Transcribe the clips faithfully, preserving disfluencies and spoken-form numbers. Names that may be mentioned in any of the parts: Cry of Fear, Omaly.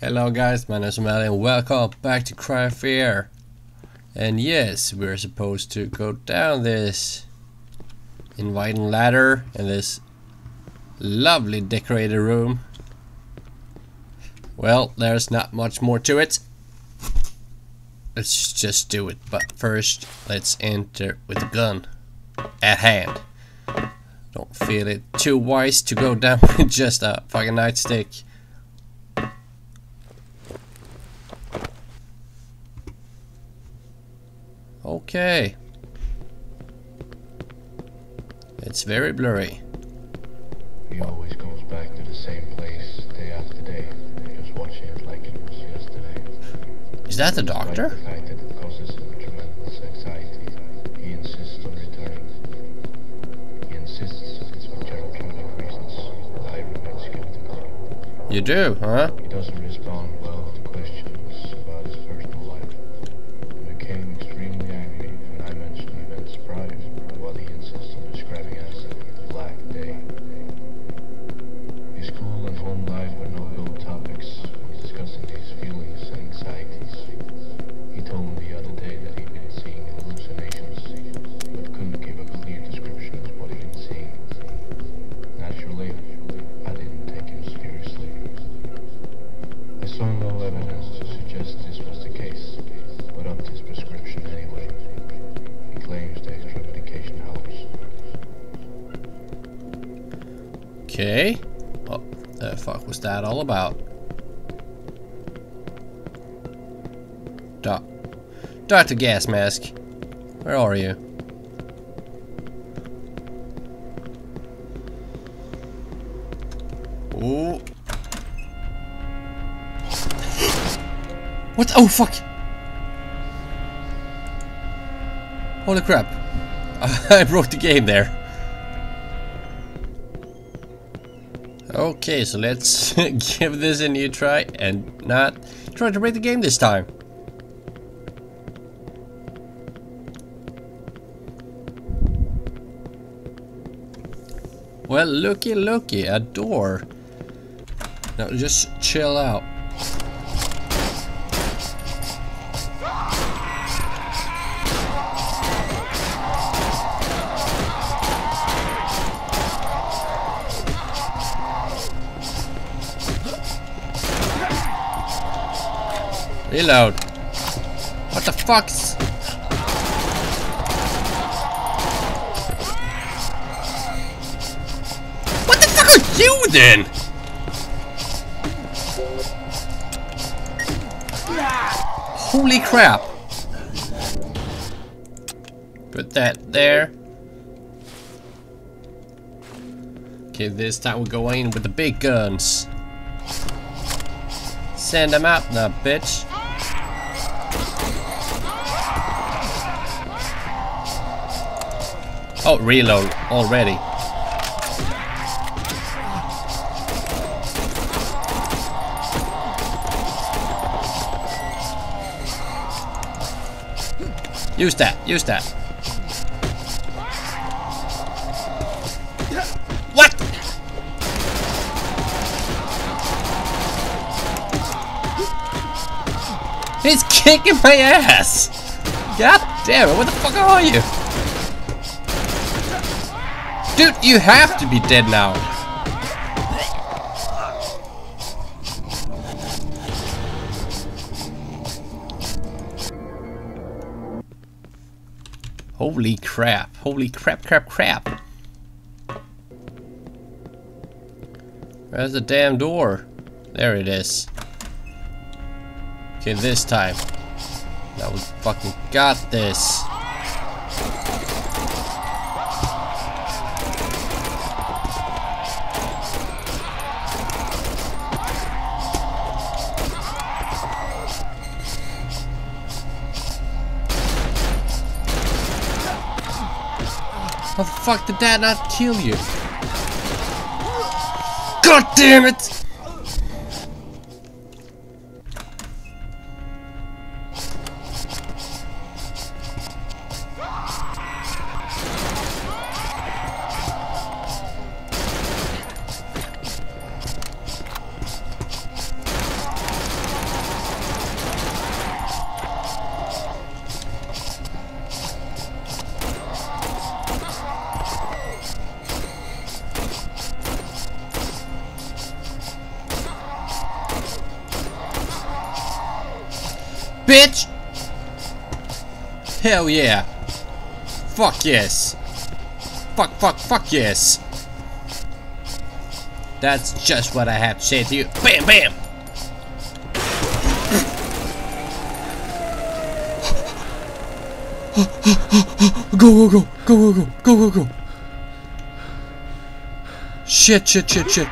Hello guys, my name is Omaly and welcome back to Cry of Fear. And yes, we're supposed to go down this inviting ladder in this lovely decorated room. Well, there's not much more to it. Let's just do it, but first let's enter with the gun at hand. Don't feel it too wise to go down with just a fucking nightstick. Okay. It's very blurry. He always comes back to the same place day after day. Just watching it like it was yesterday. Is that the doctor? The fact that it causes him tremendous anxiety. He insists on returning. He insists it's for therapeutic reasons. I remain skeptical. You do, huh? He doesn't respond well to questions about his personal life. He became extremely angry when I mentioned events prior, while he insists on describing us as a black day. His school and home life were no-go topics, discussing his feelings and anxieties. He told me the other day that he'd been seeing hallucinations, but couldn't give a clear description of what he'd been seeing. Naturally, I didn't take him seriously. I saw no evidence to suggest this was the case, but upped his prescription anyway. He claims the extra medication helps. Okay. What the fuck was that all about? Doctor Gas Mask, where are you? Oh! What? Oh fuck! Holy crap! I broke the game there. Okay, so let's give this a new try and not try to break the game this time. Well, looky, looky, a door. Now just chill out. Reload. What the fuck's? You then? Holy crap. Put that there. Okay, this time we're going in with the big guns. Send them out now, bitch. Oh, reload already. Use that, use that. What? He's kicking my ass! God damn it, where the fuck are you? Dude, you have to be dead now. Holy crap, holy crap, crap, crap. Where's the damn door? There it is. Okay, this time. Now we fucking got this. How the fuck did that not kill you? God damn it! bitch! Hell yeah! Fuck yes! Fuck, fuck, fuck yes! That's just what I have to say to you. Bam, bam! Go, go, go, go, go, go, go, go, go! Shit, shit, shit, shit!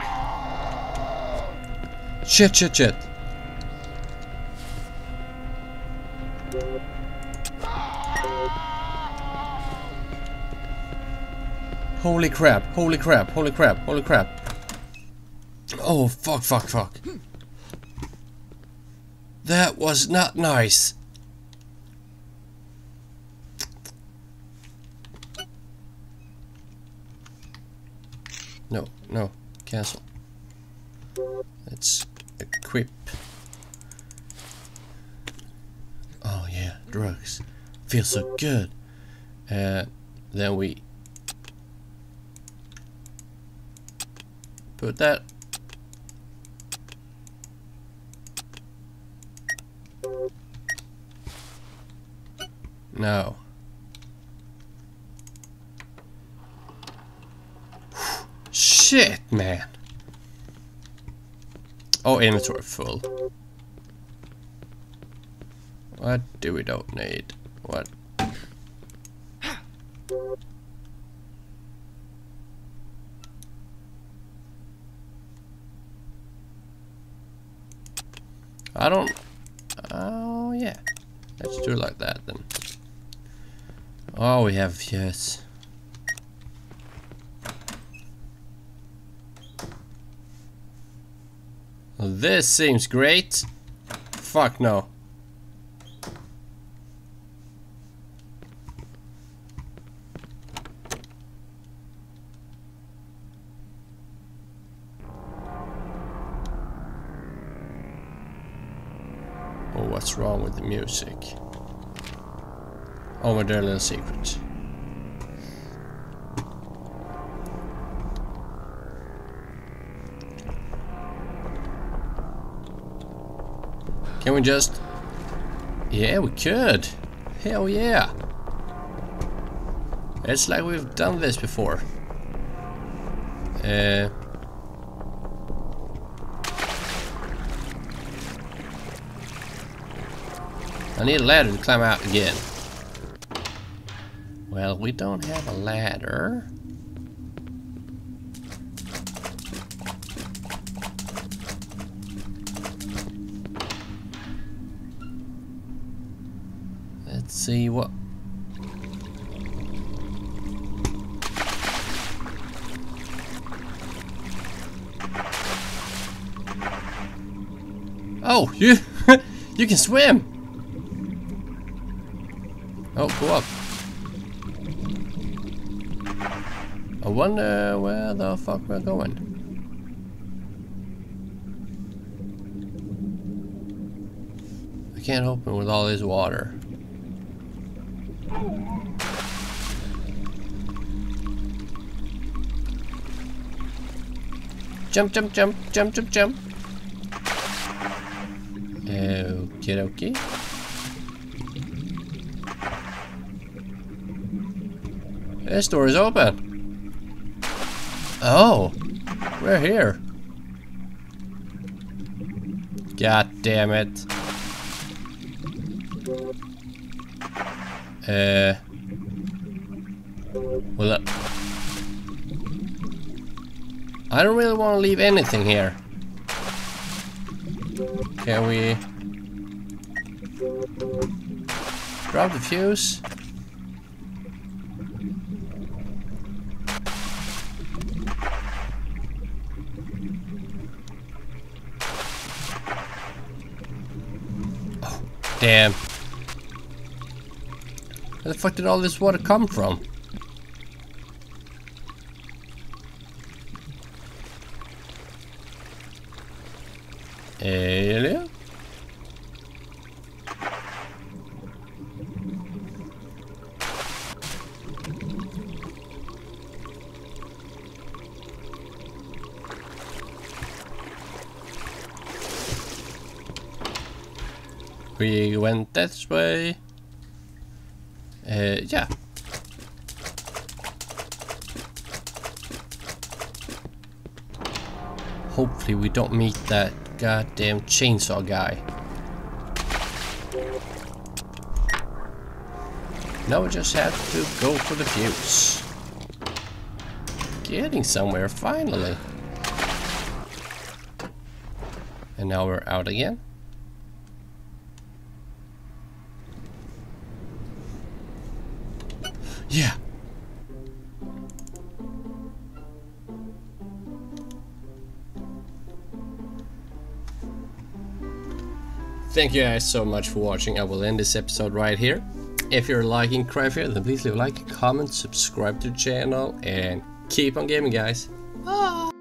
Shit, shit, shit! Holy crap, holy crap, holy crap, holy crap! Oh, fuck, fuck, fuck. That was not nice. No, no, cancel. Let's equip. Oh yeah, drugs. Feels so good. Uh, then we put that. No. Shit, man. Oh, inventory full. What do we don't need? What? I don't. Oh yeah. Let's do it like that then. Oh, we have, yes. This seems great. Fuck no. Oh, what's wrong with the music? Oh, my dear little secret. Can we just... Yeah, we could. Hell yeah. It's like we've done this before. Uh... I need a ladder to climb out again. Well, we don't have a ladder. Let's see what... Oh, you you can swim. Oh, go up. I wonder where the fuck we're going. I can't open with all this water. Jump, jump, jump, jump, jump, jump. Okie dokie. This door is open. Oh, we're here. God damn it. Uh, well, uh, I don't really want to leave anything here. Can we drop the fuse? Damn. Where the fuck did all this water come from? Hello? We went this way. Uh, yeah. Hopefully we don't meet that goddamn chainsaw guy. Now we just have to go for the fuse. Getting somewhere, finally. And now we're out again. Yeah. Thank you guys so much for watching. I will end this episode right here. If you're liking Cry of Fear, then please leave a like, comment, subscribe to the channel, and keep on gaming, guys. Bye!